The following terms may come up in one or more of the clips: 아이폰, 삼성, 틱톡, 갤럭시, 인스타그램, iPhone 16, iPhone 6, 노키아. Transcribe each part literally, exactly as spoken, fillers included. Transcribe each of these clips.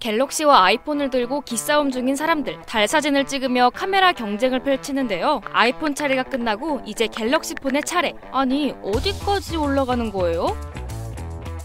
갤럭시와 아이폰을 들고 기싸움 중인 사람들, 달 사진을 찍으며 카메라 경쟁을 펼치는데요. 아이폰 차례가 끝나고 이제 갤럭시 폰의 차례. 아니, 어디까지 올라가는 거예요?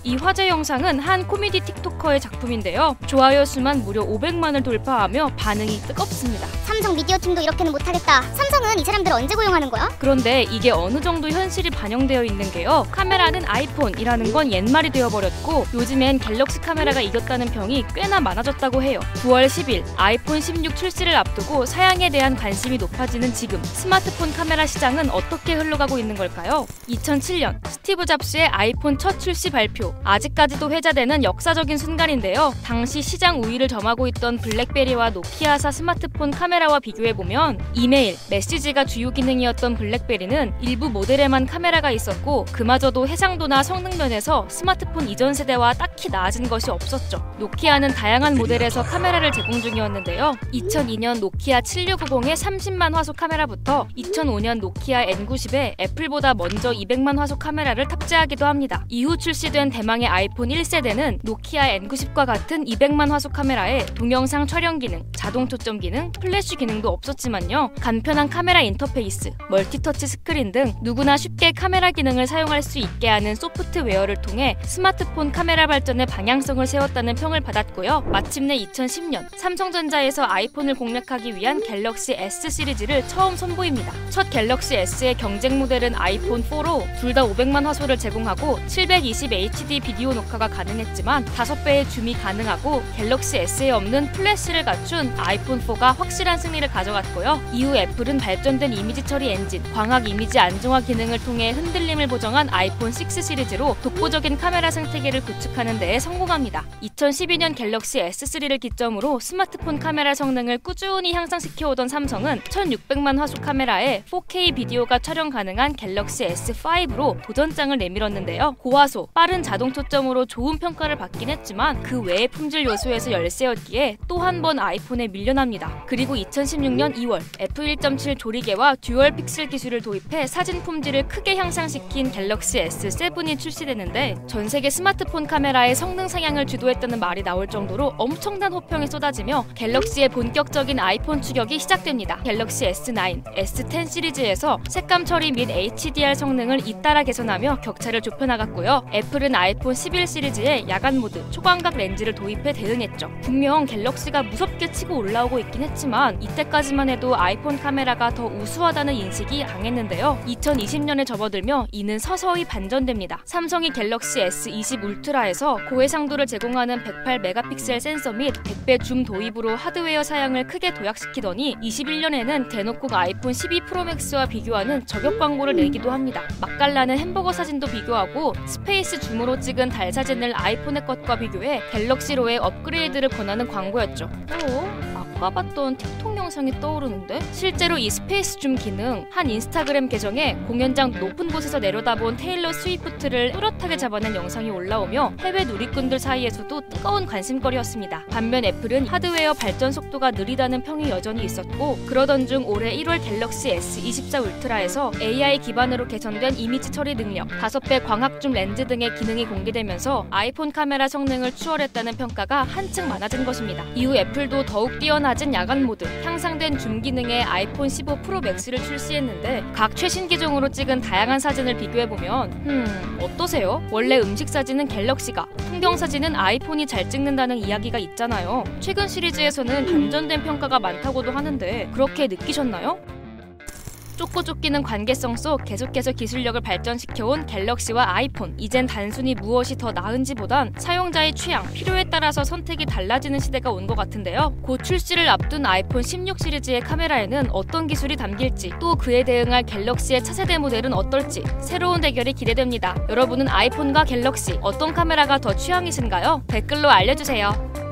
이 화제 영상은 한 코미디 틱토커의 작품인데요. 좋아요 수만 무려 오백만을 돌파하며 반응이 뜨겁습니다. 삼성 미디어 팀도 이렇게는 못하겠다. 삼성은 이 사람들을 언제 고용하는 거야? 그런데 이게 어느 정도 현실이 반영되어 있는 게요. 카메라는 아이폰이라는 건 옛말이 되어버렸고 요즘엔 갤럭시 카메라가 이겼다는 평이 꽤나 많아졌다고 해요. 구월 십일 아이폰 십육 출시를 앞두고 사양에 대한 관심이 높아지는 지금 스마트폰 카메라 시장은 어떻게 흘러가고 있는 걸까요? 이천칠년 스티브 잡스의 아이폰 첫 출시 발표. 아직까지도 회자되는 역사적인 순간인데요. 당시 시장 우위를 점하고 있던 블랙베리와 노키아사 스마트폰 카메라와 비교해보면 이메일, 메시지가 주요 기능이었던 블랙베리는 일부 모델에만 카메라가 있었고 그마저도 해상도나 성능 면에서 스마트폰 이전 세대와 딱히 나아진 것이 없었죠. 노키아는 다양한 모델에서 카메라를 제공 중이었는데요. 이천이년 노키아 칠육오공의 삼십만 화소 카메라부터 이천오년 노키아 엔 구십에 애플보다 먼저 이백만 화소 카메라를 탑재하기도 합니다. 이후 출시된 대망의 아이폰 일 세대는 노키아 엔 구십과 같은 이백만 화소 카메라에 동영상 촬영 기능, 자동 초점 기능, 플래시 기능도 없었지만요. 간편한 카메라 인터페이스, 멀티터치 스크린 등 누구나 쉽게 카메라 기능을 사용할 수 있게 하는 소프트웨어를 통해 스마트폰 카메라 발전의 방향성을 세웠다는 평을 받았고요. 마침내 이천십년 삼성전자에서 아이폰을 공략하기 위한 갤럭시 S 시리즈를 처음 선보입니다. 첫 갤럭시 S의 경쟁 모델은 아이폰 사로 둘 다 오백만 화소를 제공하고 칠백이십 에이치 디 비디오 녹화가 가능했지만 다섯 배의 줌이 가능하고 갤럭시 S에 없는 플래시를 갖춘 아이폰 사가 확실한 승리를 가져갔고요. 이후 애플은 발전된 이미지 처리 엔진, 광학 이미지 안정화 기능을 통해 흔들림을 보정한 아이폰 육 시리즈로 독보적인 카메라 생태계를 구축하는 데에 성공합니다. 이천십이년 갤럭시 에스 쓰리를 기점으로 스마트폰 카메라 성능을 꾸준히 향상시켜오던 삼성은 천육백만 화소 카메라에 포케이 비디오가 촬영 가능한 갤럭시 에스 파이브로 도전장을 내밀었는데요. 고화소, 빠른 자동 자동 초점으로 좋은 평가를 받긴 했지만 그 외의 품질 요소에서 열세였기에 또 한 번 아이폰에 밀려납니다. 그리고 이천십육년 이월 에프 일 점 칠 조리개와 듀얼 픽셀 기술을 도입해 사진 품질을 크게 향상시킨 갤럭시 에스 세븐이 출시되는데 전 세계 스마트폰 카메라의 성능 상향을 주도했다는 말이 나올 정도로 엄청난 호평이 쏟아지며 갤럭시의 본격적인 아이폰 추격이 시작됩니다. 갤럭시 에스 나인, 에스 텐 시리즈에서 색감 처리 및 에이치 디 알 성능을 잇따라 개선하며 격차를 좁혀나갔고요. 애플은 아이폰 십일 시리즈에 야간 모드, 초광각 렌즈를 도입해 대응했죠. 분명 갤럭시가 무섭게 치고 올라오고 있긴 했지만 이때까지만 해도 아이폰 카메라가 더 우수하다는 인식이 강했는데요. 이천이십년에 접어들며 이는 서서히 반전됩니다. 삼성이 갤럭시 에스 이십 울트라에서 고해상도를 제공하는 백팔 메가픽셀 센서 및 백 배 줌 도입으로 하드웨어 사양을 크게 도약시키더니 이십일년에는 대놓고 아이폰 십이 프로 맥스와 비교하는 저격 광고를 내기도 합니다. 맛깔나는 햄버거 사진도 비교하고 스페이스 줌으로 찍은 달 사진을 아이폰의 것과 비교해 갤럭시로의 업그레이드를 권하는 광고였죠. 오, 아까 봤던 틱톡 영상이 떠오르는데? 실제로 이 스페이스 줌 기능, 한 인스타그램 계정에 공연장 높은 곳에서 내려다본 테일러 스위프트를 뚜렷하게 잡아낸 영상이 올라오며 해외 누리꾼들 사이에서도 뜨거운 관심거리였습니다. 반면 애플은 하드웨어 발전 속도가 느리다는 평이 여전히 있었고 그러던 중 올해 일월 갤럭시 에스 이십사 울트라에서 에이 아이 기반으로 개선된 이미지 처리 능력, 다섯 배 광학 줌 렌즈 등의 기능이 공개되면서 아이폰 카메라 성능을 추월했다는 평가가 한층 많아진 것입니다. 이후 애플도 더욱 뛰어나진 야간 모드, 향상된 줌 기능의 아이폰 십오 프로 맥스를 출시했는데 각 최신 기종으로 찍은 다양한 사진을 비교해보면 음... 어떠세요? 원래 음식 사진은 갤럭시가, 풍경 사진은 아이폰이 잘 찍는다는 이야기가 있잖아요. 최근 시리즈에서는 반전된 평가가 많다고도 하는데 그렇게 느끼셨나요? 쫓고 쫓기는 관계성 속 계속해서 기술력을 발전시켜온 갤럭시와 아이폰. 이젠 단순히 무엇이 더 나은지보단 사용자의 취향, 필요에 따라서 선택이 달라지는 시대가 온 것 같은데요. 곧 출시를 앞둔 아이폰 십육 시리즈의 카메라에는 어떤 기술이 담길지, 또 그에 대응할 갤럭시의 차세대 모델은 어떨지 새로운 대결이 기대됩니다. 여러분은 아이폰과 갤럭시 어떤 카메라가 더 취향이신가요? 댓글로 알려주세요.